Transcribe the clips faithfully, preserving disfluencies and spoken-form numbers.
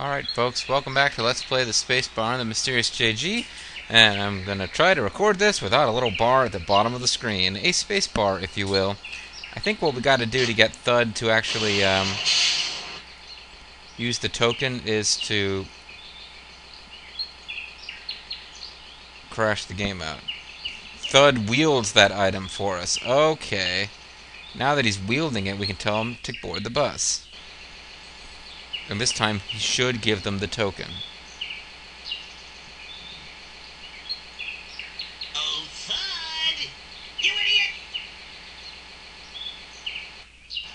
Alright folks, welcome back to Let's Play the Space Bar and the Mysterious J G, and I'm going to try to record this without a little bar at the bottom of the screen, a space bar if you will. I think what we got to do to get Thud to actually um, use the token is to crash the game out. Thud wields that item for us. Okay, now that he's wielding it we can tell him to board the bus. And this time, he should give them the token. Oh, Thud! You idiot!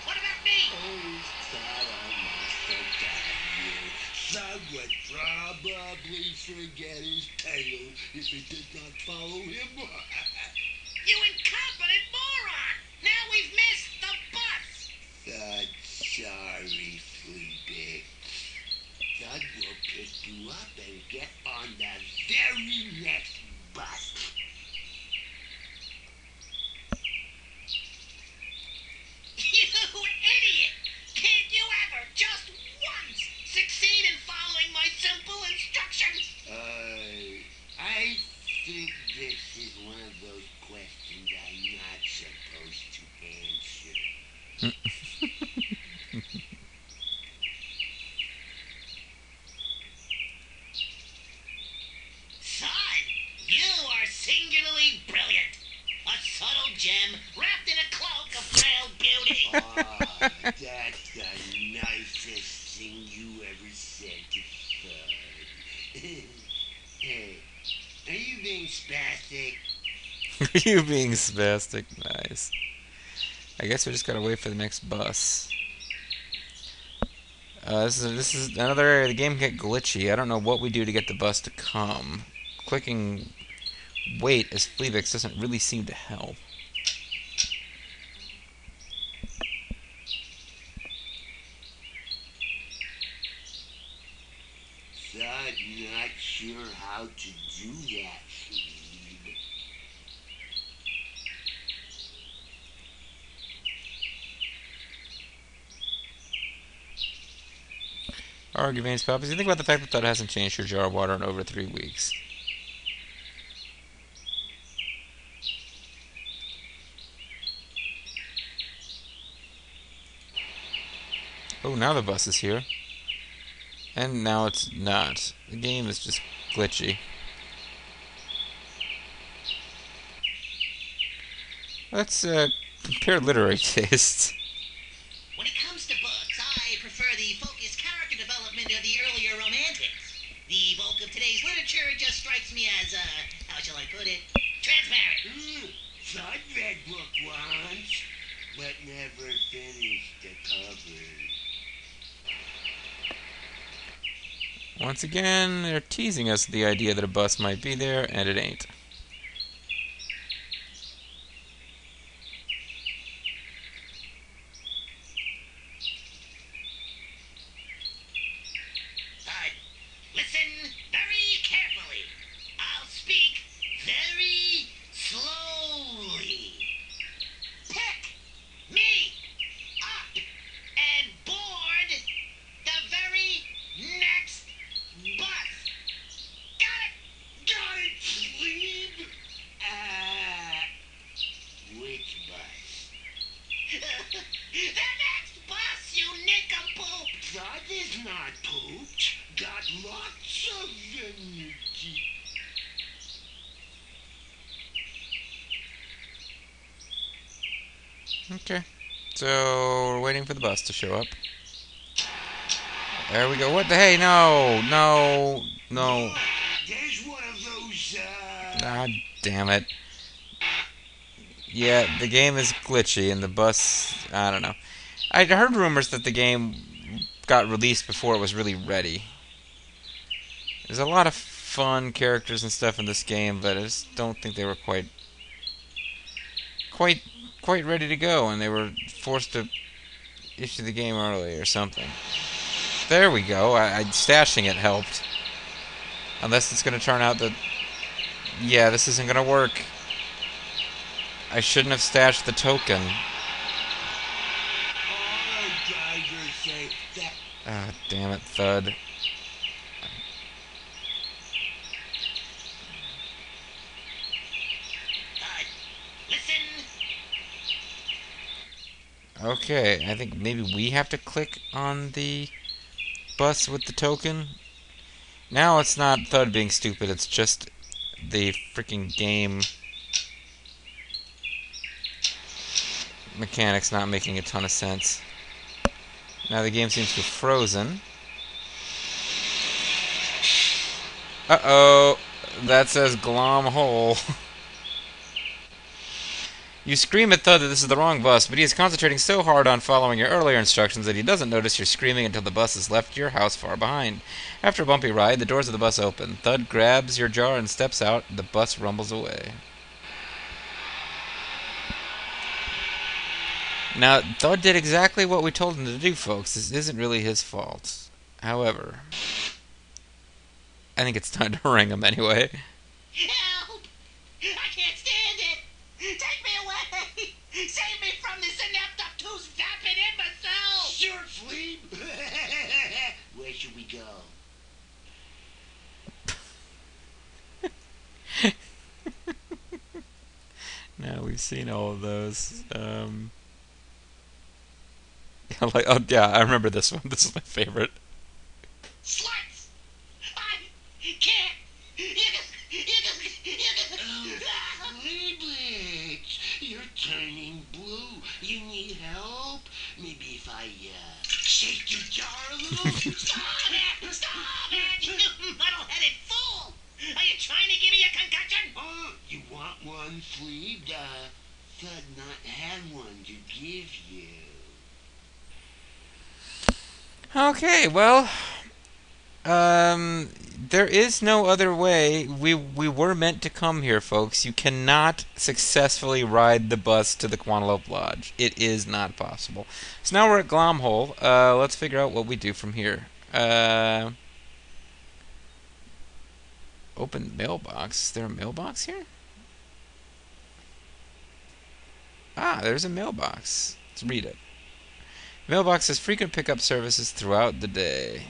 What about me? Oh, Thud, I must have got you. Thud would probably forget his tail if he did not follow him. You incompetent moron! Now we've missed the bus! Thud, sorry, Fleebix. Thud will pick you up and get on the very next bus. You idiot! Can't you ever, just once, succeed in following my simple instructions? Uh, I think this is one of those questions I'm not supposed to answer. Gem wrapped in a cloak of frail beauty. Ah, oh, that's the nicest thing you ever said to Thud. Hey, are you being spastic? Are you being spastic? Nice. I guess we just gotta wait for the next bus. Uh, this is this is another area the game can get glitchy. I don't know what we do to get the bus to come. Clicking wait as Fleebix doesn't really seem to help. Sure how to do that, Fleeb. Argue veins, Poppies. You think about the fact that Thud hasn't changed your jar of water in over three weeks. Oh, now the bus is here. And now it's not. The game is just glitchy. Let's uh, compare literary tastes. When it comes to books, I prefer the focused character development of the earlier romantics. The bulk of today's literature just strikes me as, uh, how shall I put it, transparent. Mm, so I read book once, but never finished the cover. Once again, they're teasing us with the idea that a bus might be there, and it ain't. Thud, listen very carefully. I'll speak very slowly. Pick me up and board the very next bus! Got it! Got it, Fleeb! Uh... Which bus? The next bus, you nincompoop! That is not pooped. Got lots of energy. Okay. So, we're waiting for the bus to show up. There we go. What the hey? No, no, no. There's one of those. Uh... Ah, damn it. Yeah, the game is glitchy, and the bus. I don't know. I heard rumors that the game got released before it was really ready. There's a lot of fun characters and stuff in this game, but I just don't think they were quite, quite, quite ready to go, and they were forced to issue the game early or something. There we go. I, I stashing it helped. Unless it's going to turn out that... Yeah, this isn't going to work. I shouldn't have stashed the token. Ah, oh, damn it, Thud. Okay, I think maybe we have to click on the bus with the token. Now it's not Thud being stupid, it's just the freaking game mechanics not making a ton of sense. Now the game seems to have frozen. Uh-oh, that says Glom Hole. You scream at Thud that this is the wrong bus, but he is concentrating so hard on following your earlier instructions that he doesn't notice you're screaming until the bus has left your house far behind. After a bumpy ride, the doors of the bus open. Thud grabs your jar and steps out. The bus rumbles away. Now, Thud did exactly what we told him to do, folks. This isn't really his fault. However, I think it's time to ring him anyway. Help! I can't stand it! Take me away! Save me from this inept, obtuse, vapid imbecile! Sure, Fleeb! Where should we go? Now, we've seen all of those. Um, like, oh, yeah, I remember this one. This is my favorite. Sluts! I can't! You just, you just, you just, oh, Fleebix, you're turning blue. You need help? Maybe if I, uh, shake your jar a little? Stop it! Stop it! You muddle-headed fool! Are you trying to give me a concussion? Oh, you want one, Fleeb? Uh, Thud not had one to give you. Okay, well, um, there is no other way. We we were meant to come here, folks. You cannot successfully ride the bus to the Quantelope Lodge. It is not possible. So now we're at Glom Hole. Uh, let's figure out what we do from here. Uh, open mailbox. Is there a mailbox here? Ah, there's a mailbox. Let's read it. Mailbox has frequent pickup services throughout the day.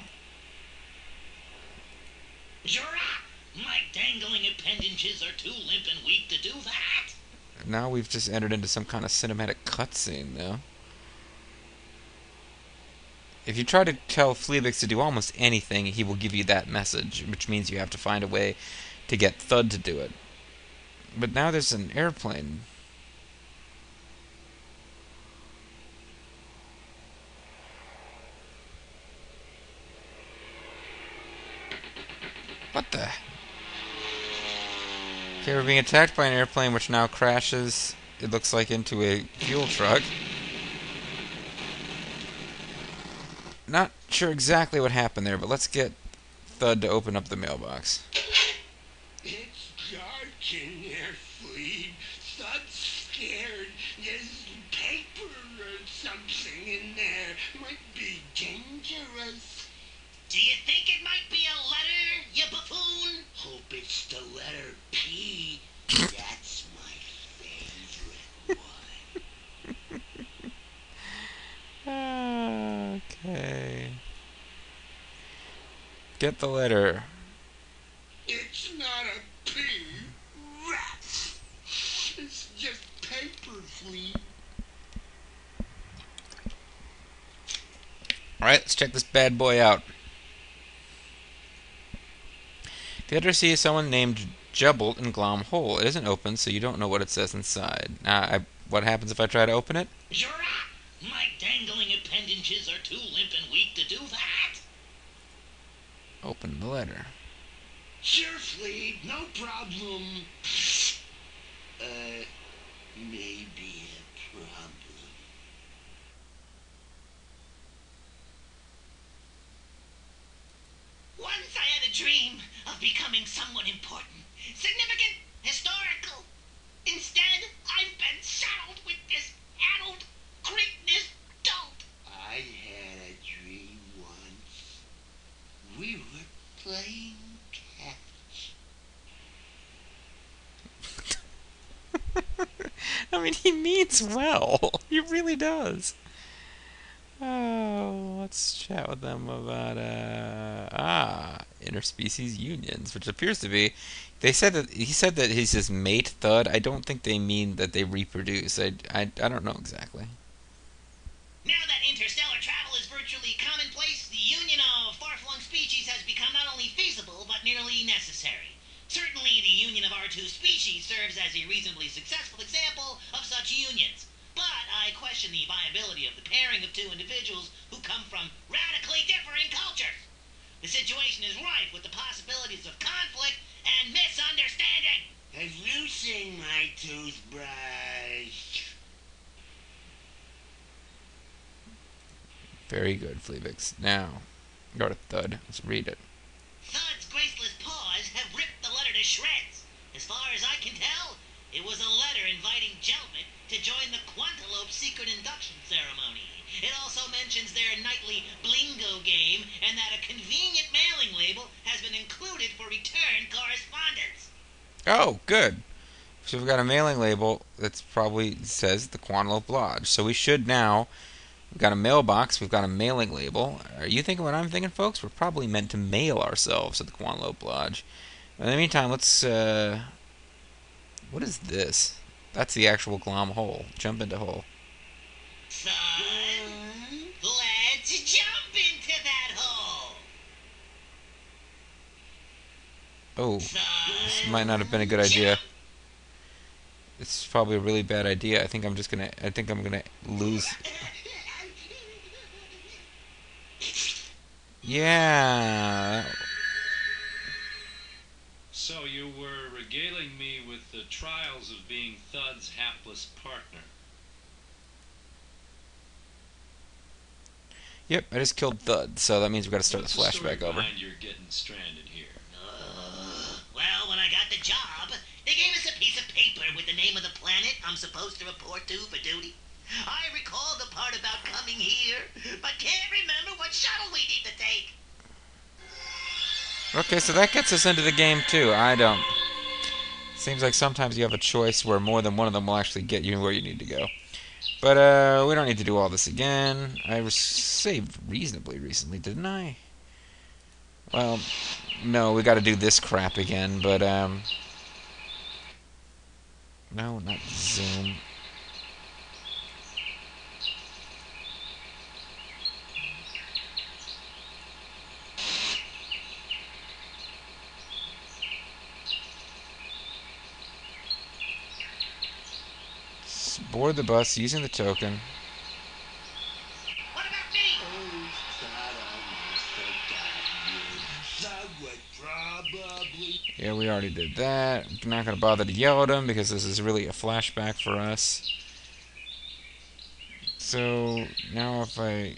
You're up! My dangling appendages are too limp and weak to do that! Now we've just entered into some kind of cinematic cutscene, though. If you try to tell Fleebix to do almost anything, he will give you that message, which means you have to find a way to get Thud to do it. But now there's an airplane. What the? Okay, we're being attacked by an airplane which now crashes, it looks like, into a fuel truck. Not sure exactly what happened there, but let's get Thud to open up the mailbox. It's dark in there, Fleeb. Thud's scared. There's paper or something in there. Might be dangerous. Do you think it might be a letter? You buffoon! Hope it's the letter P. That's my favorite one. Okay. Get the letter. It's not a P. Rats! It's just paper, Fleeb. Alright, let's check this bad boy out. The addressee is someone named Jubble in Glom Hole. It isn't open, so you don't know what it says inside. Now, uh, what happens if I try to open it? You're up! My dangling appendages are too limp and weak to do that! Open the letter. Sure, Fleeb, no problem. Uh, maybe a problem. Once I had a dream of becoming someone important, significant, historical. Instead, I've been saddled with this addled greatness dolt. I had a dream once. We were playing catch. I mean, he means well. He really does. Oh, let's chat with them about, uh, ah, interspecies unions, which appears to be, they said that, he said that he's his mate, Thud. I don't think they mean that they reproduce. I, I, I don't know exactly. commonplace, the union of far-flung species has become not only feasible, but nearly necessary. Certainly, the union of our two species serves as a reasonably successful example of such unions. But I question the viability of the pairing of two individuals who come from radically differing cultures. The situation is rife with the possibilities of conflict and misunderstanding. Have you seen my toothbrush? Very good, Fleebix. Now, go to Thud. Let's read it. Thud's graceless paws have ripped the letter to shreds. As far as I can tell, it was a letter inviting gentlemen to join the Quantalope Secret Induction Ceremony. It also mentions their nightly blingo game and that a convenient mailing label has been included for return correspondence. Oh, good. So we've got a mailing label that's probably says the Quantelope Lodge. So we should now... We've got a mailbox. We've got a mailing label. Are you thinking what I'm thinking, folks? We're probably meant to mail ourselves at the Quantelope Lodge. In the meantime, let's... Uh, what is this? That's the actual Glom Hole. Jump into hole. Son, let's jump into that hole. Oh. Son, this might not have been a good idea. It's probably a really bad idea. I think I'm just gonna... I think I'm gonna lose... Yeah. So you were regaling me with the trials of being Thud's hapless partner. Yep, I just killed Thud, so that means we've got to start What's the flashback the over. You're getting stranded here. Uh, well, when I got the job, they gave us a piece of paper with the name of the planet I'm supposed to report to for duty. I recall the part about coming here, but can't remember what shuttle we need to take. Okay, so that gets us into the game, too. I don't... Seems like sometimes you have a choice where more than one of them will actually get you where you need to go. But, uh, we don't need to do all this again. I was saved reasonably recently, didn't I? Well, no, we gotta do this crap again, but, um... no, not Zoom. Board the bus using the token. What about me? Oh, I must have gotten you. Probably... Yeah, we already did that. I'm not going to bother to yell at him because this is really a flashback for us. So, now if I...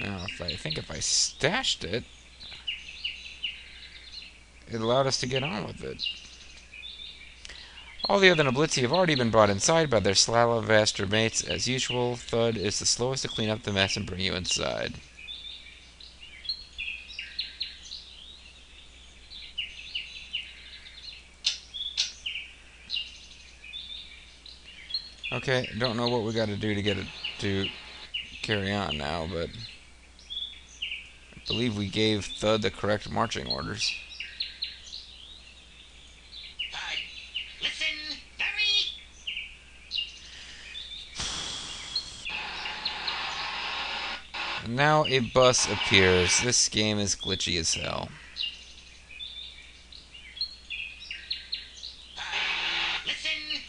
Now, if I, I think if I stashed it... It allowed us to get on with it. All the other Neblett's have already been brought inside by their slalovaster mates. As usual, Thud is the slowest to clean up the mess and bring you inside. Okay, don't know what we got to do to get it to carry on now, but... I believe we gave Thud the correct marching orders. Now a bus appears. This game is glitchy as hell. Listen.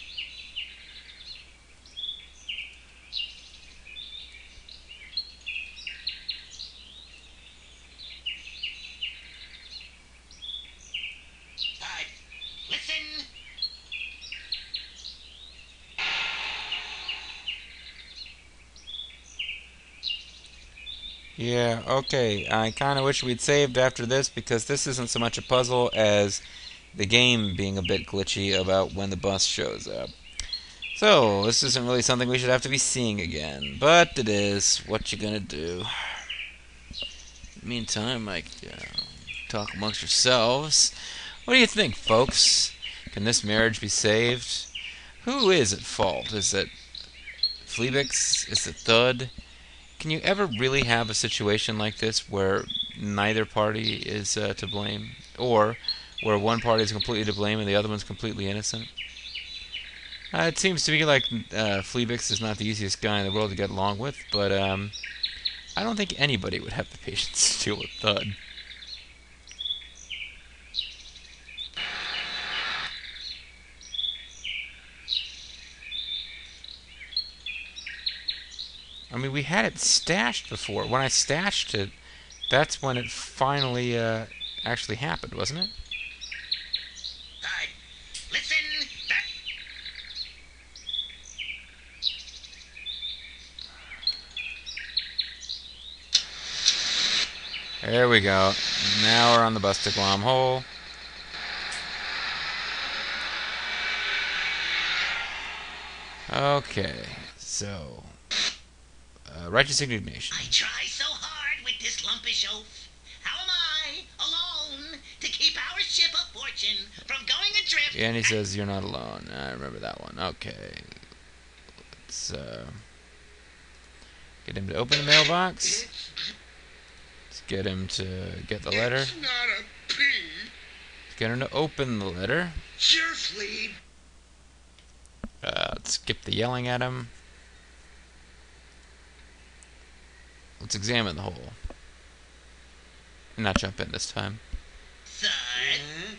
Listen. Yeah, okay, I kind of wish we'd saved after this, because this isn't so much a puzzle as the game being a bit glitchy about when the bus shows up. So, this isn't really something we should have to be seeing again, but it is. What you gonna do? Meantime, like, uh, talk amongst yourselves. What do you think, folks? Can this marriage be saved? Who is at fault? Is it Fleebix? Is it Thud? Can you ever really have a situation like this where neither party is uh, to blame? Or where one party is completely to blame and the other one's completely innocent? Uh, it seems to be like uh, Fleebix is not the easiest guy in the world to get along with, but um, I don't think anybody would have the patience to deal with Thud. I mean, we had it stashed before. When I stashed it, that's when it finally uh, actually happened, wasn't it? Hi. Listen back. There we go. Now we're on the bus to Glom Hole. Okay, so... Uh, righteous indignation. I try so hard with this lumpish oaf. How am I, alone, to keep our ship of fortune from going adrift? And he says, "You're not alone." I remember that one. Okay. Let's uh, get him to open the mailbox. Let's get him to get the letter. It's not a P. Let's get him to open the letter. Cheerfully. Uh, let's skip the yelling at him. Let's examine the hole. And not jump in this time. Thud, mm-hmm.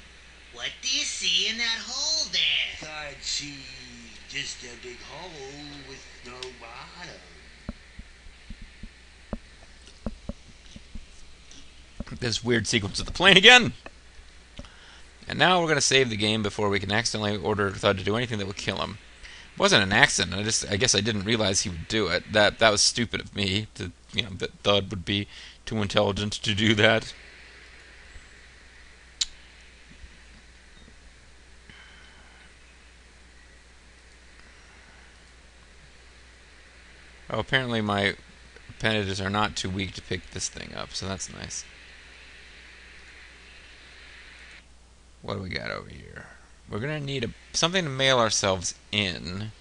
What do you see in that hole there? Thud, see just a big hole with no bottom. This weird sequence of the plane again! And now we're going to save the game before we can accidentally order Thud to do anything that will kill him. It wasn't an accident, I just I guess I didn't realize he would do it. That that was stupid of me to you know that Thud would be too intelligent to do that. Oh, apparently my appendages are not too weak to pick this thing up, so that's nice. What do we got over here? We're going to need a, something to mail ourselves in.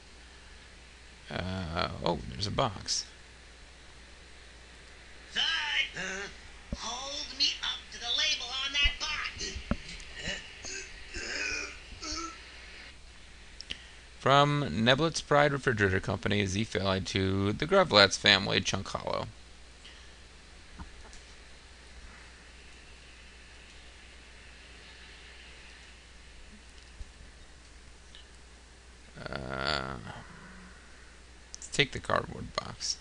Uh, oh, there's a box. Thud! Uh, hold me up to the label on that box! From Neblett's Pride Refrigerator Company, Z-Fali to the Groovletz family, Chunk Hollow. Take the cardboard box.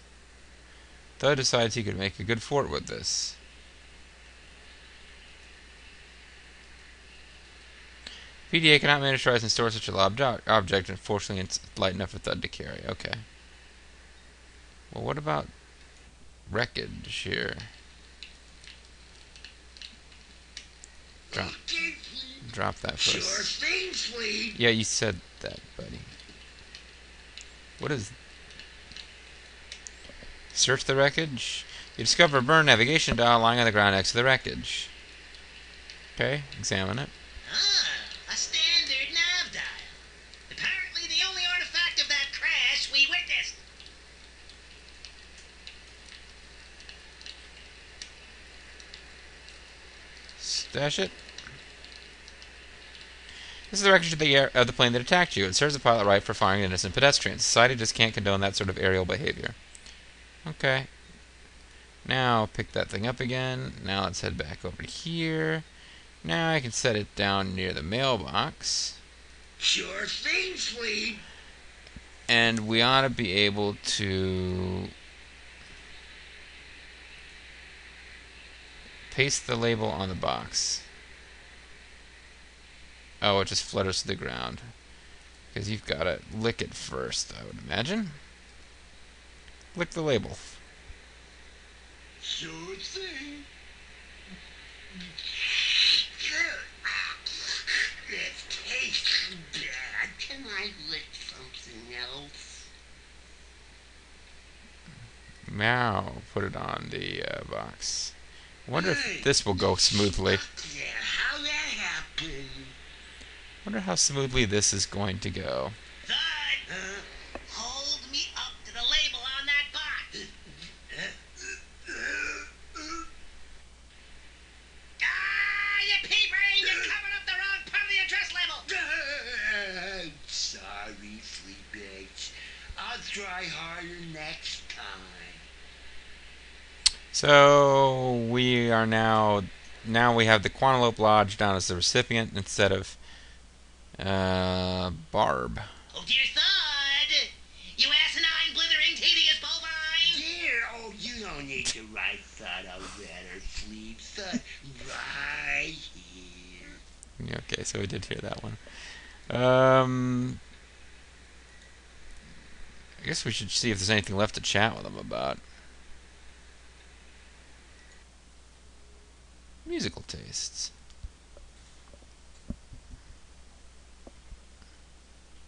Thud decides he could make a good fort with this. P D A cannot miniaturize and store such a large object. Unfortunately, it's light enough for Thud to carry. Okay. Well, what about wreckage here? Drop, drop that first. Yeah, you said that, buddy. What is... Search the wreckage. You discover a burned navigation dial lying on the ground next to the wreckage. Okay, examine it. Ah, a standard nav dial. Apparently the only artifact of that crash we witnessed. Stash it. This is the wreckage of the, air, of the plane that attacked you. It serves the pilot right for firing innocent pedestrians. Society just can't condone that sort of aerial behavior. Okay. Now pick that thing up again. Now let's head back over here. Now I can set it down near the mailbox. Sure thing, Fleeb. And we ought to be able to paste the label on the box. Oh, it just flutters to the ground. Because you've got to lick it first, I would imagine. Lick the label. Sure thing. This tastes bad. Can I lick something else? Now put it on the uh, box. I wonder hey. if this will go smoothly. Yeah, how that happened? Wonder how smoothly this is going to go. try harder next time. So we are now, now we have the Quantelope Lodge down as the recipient instead of uh, Barb. Oh dear Thud! You asinine, blithering, tedious bovine! Dear, oh, you don't need to write Thud out better, sleep Thud, right here. Okay, so we did hear that one. Um, I guess we should see if there's anything left to chat with them about. Musical tastes.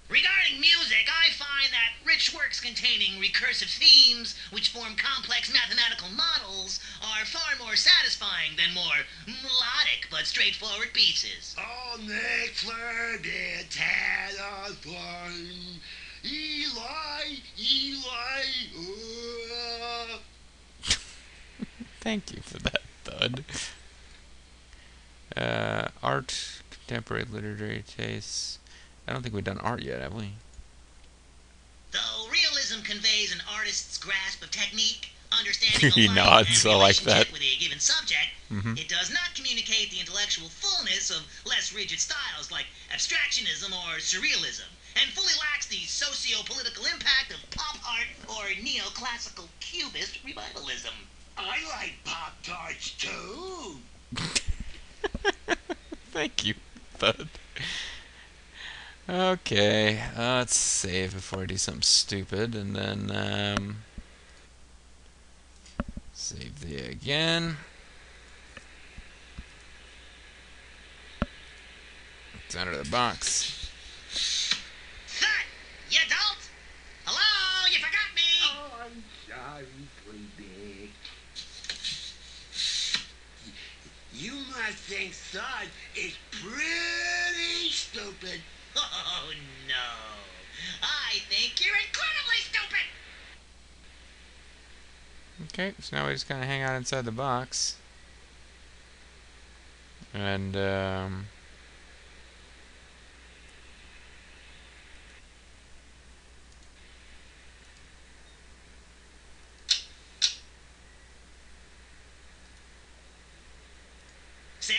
Regarding music, I find that rich works containing recursive themes, which form complex mathematical models, are far more satisfying than more melodic but straightforward pieces. Oh, Nick Flerditz had a fun. Eli, Eli, uh. Thank you for that, Thud. Uh, art, contemporary literary tastes. I don't think we've done art yet, have we? Though realism conveys an artist's grasp of technique, understanding he of nods, and I like that. With a given subject, mm-hmm. It does not communicate the intellectual fullness of less rigid styles like abstractionism or surrealism, and fully lacks the socio-political impact of pop art or neoclassical cubist revivalism. I like pop tarts too. Thank you, Thud. Okay, uh, let's save before I do something stupid, and then um, save there again. It's under the box. Thud, you dolt! Hello, you forgot me! Oh, I'm sorry, Fleebix. You must think Thud is pretty stupid. Oh no! I think you're incredibly stupid! Okay, so now we just kind of hang out inside the box. And, um... Say,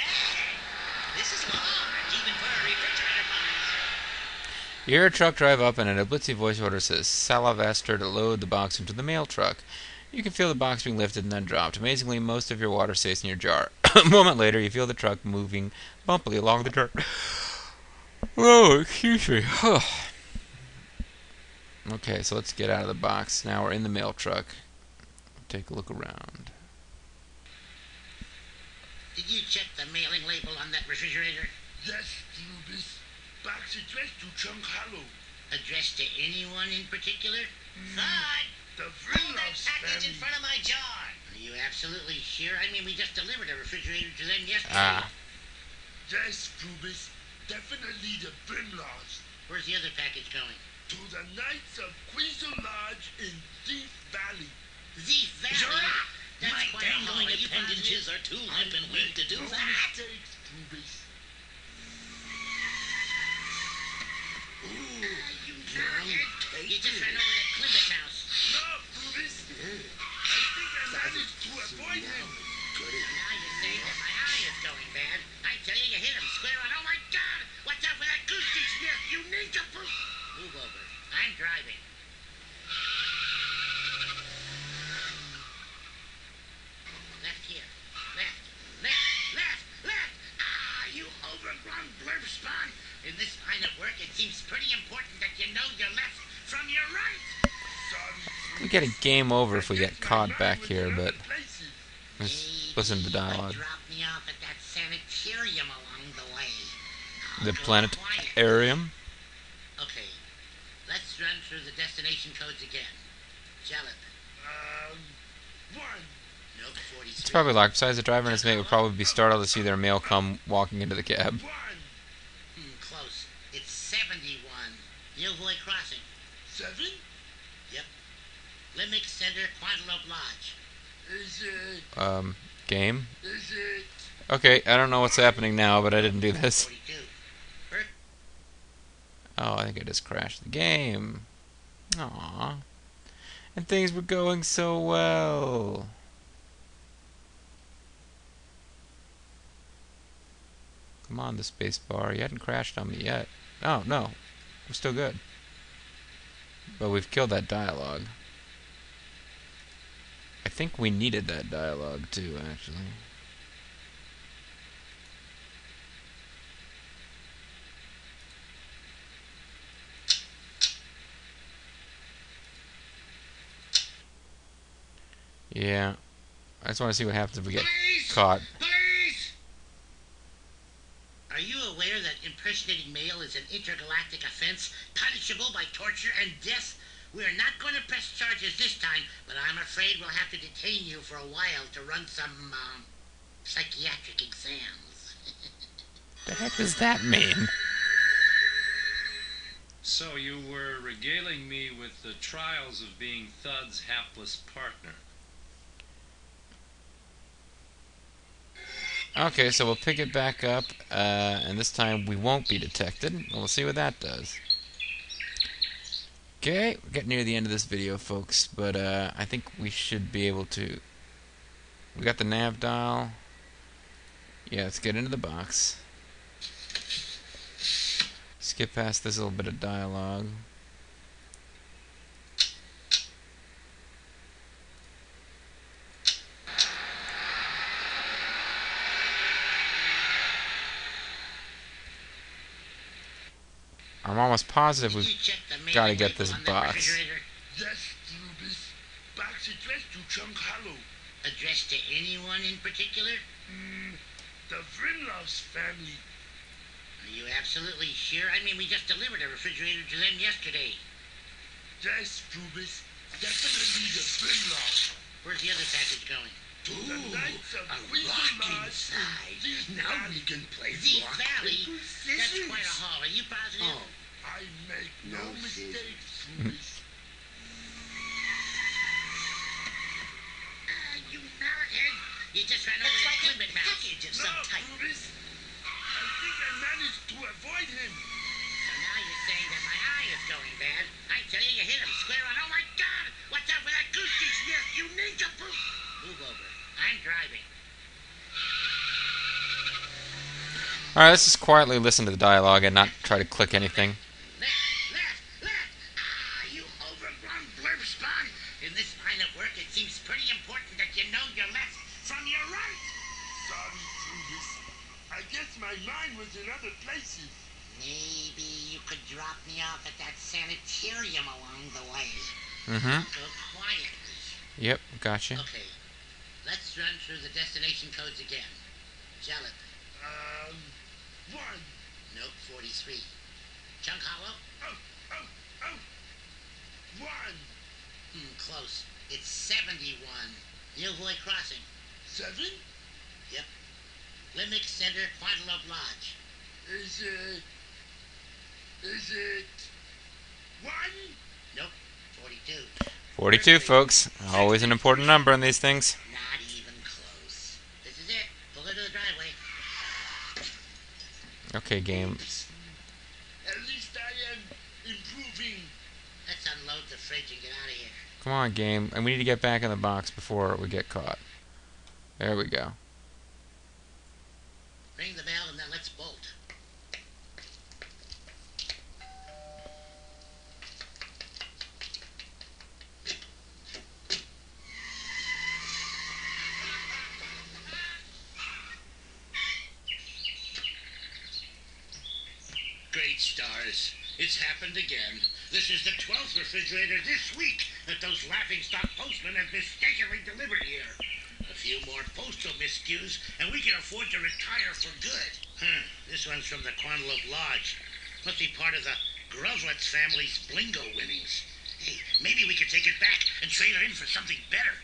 this is hard, even for a refrigerator box. You hear a truck drive up and an oblicy voice order says, "Salavaster to load the box into the mail truck." You can feel the box being lifted and then dropped. Amazingly, most of your water stays in your jar. A moment later, you feel the truck moving bumpily along the dirt. Oh, excuse me. Okay, so let's get out of the box. Now we're in the mail truck. Take a look around. Did you check the mailing label on that refrigerator? Yes, Dubis. Box addressed to Chunk Hollow. Addressed to anyone in particular? Mm. Thud! The Vrinlovs package in front of my jar! Are you absolutely sure? I mean, we just delivered a refrigerator to them yesterday. Ah. Yes, Groobers. Definitely the Vrinlovs. Where's the other package going? To the Knights of Cuisel Lodge in Thief Valley. Thief Valley? That's my dangling appendages are too limp and weak to do that. Takes, Groobers. Ooh, uh, you you, you just ran over that Climbit's house. No, Dubis. I think I managed to avoid him. Now you say that my eye is going bad. I tell you, you hit him square on. Oh my God! Watch out for that goosey sniff, you nincompoop! Move over. I'm driving. Left here. Left. Left. Left. Left. Ah, you overgrown blurb spawn. In this line of work, it seems pretty important that you know your left from your right. We get a game over if we get caught back here, but let's listen to the dialogue. Me off at that sanitarium along the way. The planetarium? Okay, let's run through the destination codes again. Jalap. Um, one. Nope, forty-three. It's probably locked. Besides, the driver and his mate would probably be startled to see their mail come walking into the cab. seventy-one, Ylvoi Crossing. Seven? Yep. Limbic Center, Quantelope Lodge. Is it... Um, game? Is it... Okay, I don't know what's happening now, but I didn't do this. forty-two. Oh, I think I just crashed the game. Aww. And things were going so well. Come on, the space bar. You hadn't crashed on me yet. Oh, no. We're still good. But we've killed that dialogue. I think we needed that dialogue, too, actually. Yeah. I just want to see what happens if we get Police! caught. Police! Are you aware that impersonating male is an intergalactic offense, punishable by torture and death? We are not going to press charges this time, but I'm afraid we'll have to detain you for a while to run some, um, psychiatric exams. The heck does that mean? So you were regaling me with the trials of being Thud's hapless partner. Okay, so we'll pick it back up, uh, and this time we won't be detected, and we'll see what that does. Okay, we're getting near the end of this video, folks, but uh, I think we should be able to... We got the nav dial. Yeah, let's get into the box. Skip past this little bit of dialogue. I'm almost positive we've got to get this box. Yes, Dubis. Box addressed to Chunk Hollow. Addressed to anyone in particular? Mm, the Vrinlovs family. Are you absolutely sure? I mean, we just delivered a refrigerator to them yesterday. Yes, Dubis. Definitely the Vrinlovs. Where's the other package going? Ooh, the Knights of Cuisel Lodge. Now we can play Z Valley. That's quite a haul. Are you positive? Oh, I make no, no mistakes. uh, you narrowhead. You just ran over the like equipment a package of no, some type. Bruce. I think I managed to avoid him. So now you're saying that my eye is going bad. I tell you, you hit him square on. Oh my God! What's up with that goosey sniff? You need to prove. Move over. I'm driving. Alright, let's just quietly listen to the dialogue and not try to click anything. Left, left, left! Ah, you overgrown blurb spawn! In this line of work, it seems pretty important that you know your left from your right! Sorry, Jubis. I guess my mind was in other places. Maybe you could drop me off at that sanitarium along the way. Mm-hmm. Go quietly. Yep, gotcha. Okay. Let's run through the destination codes again. Jalap. Um, one. Nope, forty-three. Chunk Hollow? Oh, oh, oh. One. Hmm, close. It's seventy-one. Ylvoi Crossing. Seven? Yep. Fleebix Center, Quantelope Lodge. Is it... Is it... One? Nope, forty-two. forty-two, folks. Always an important number on these things. Not even close. This is it. Pull into the driveway. Okay, game. At least I am improving. Let's unload the fridge and get out of here. Come on, game. And we need to get back in the box before we get caught. There we go. Ring the bell and then let's bolt. Stars. It's happened again. This is the twelfth refrigerator this week that those laughing stock postmen have mistakenly delivered here. A few more postal miscues, and we can afford to retire for good. Huh. This one's from the Quantelope Lodge. Must be part of the Gruvletz family's blingo winnings. Hey, maybe we could take it back and trade it in for something better.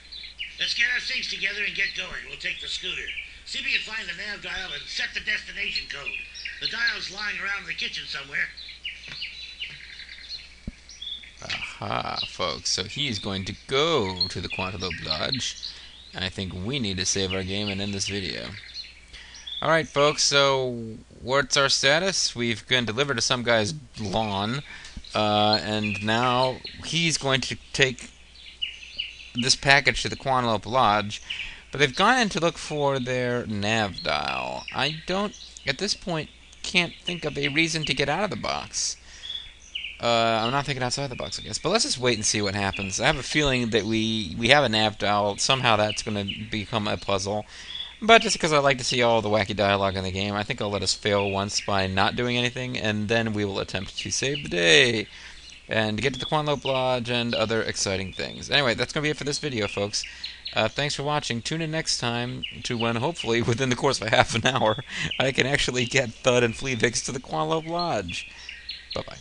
Let's get our things together and get going. We'll take the scooter. See if we can find the nav dial and set the destination code. The dial's lying around in the kitchen somewhere. Aha, folks. So he's going to go to the Quantelope Lodge. And I think we need to save our game and end this video. Alright, folks. So what's our status? We've been delivered to some guy's lawn. Uh, and now he's going to take this package to the Quantelope Lodge. But they've gone in to look for their nav dial. I don't, at this point, can't think of a reason to get out of the box. Uh, I'm not thinking outside the box, I guess. But let's just wait and see what happens. I have a feeling that we, we have a nav dial. Somehow that's going to become a puzzle. But just because I like to see all the wacky dialogue in the game, I think I'll let us fail once by not doing anything, and then we will attempt to save the day and get to the Quantelope Lodge and other exciting things. Anyway, that's going to be it for this video, folks. Uh, thanks for watching. Tune in next time to when, hopefully, within the course of a half an hour, I can actually get Thud and Fleebix to the Quantelope Lodge. Bye-bye.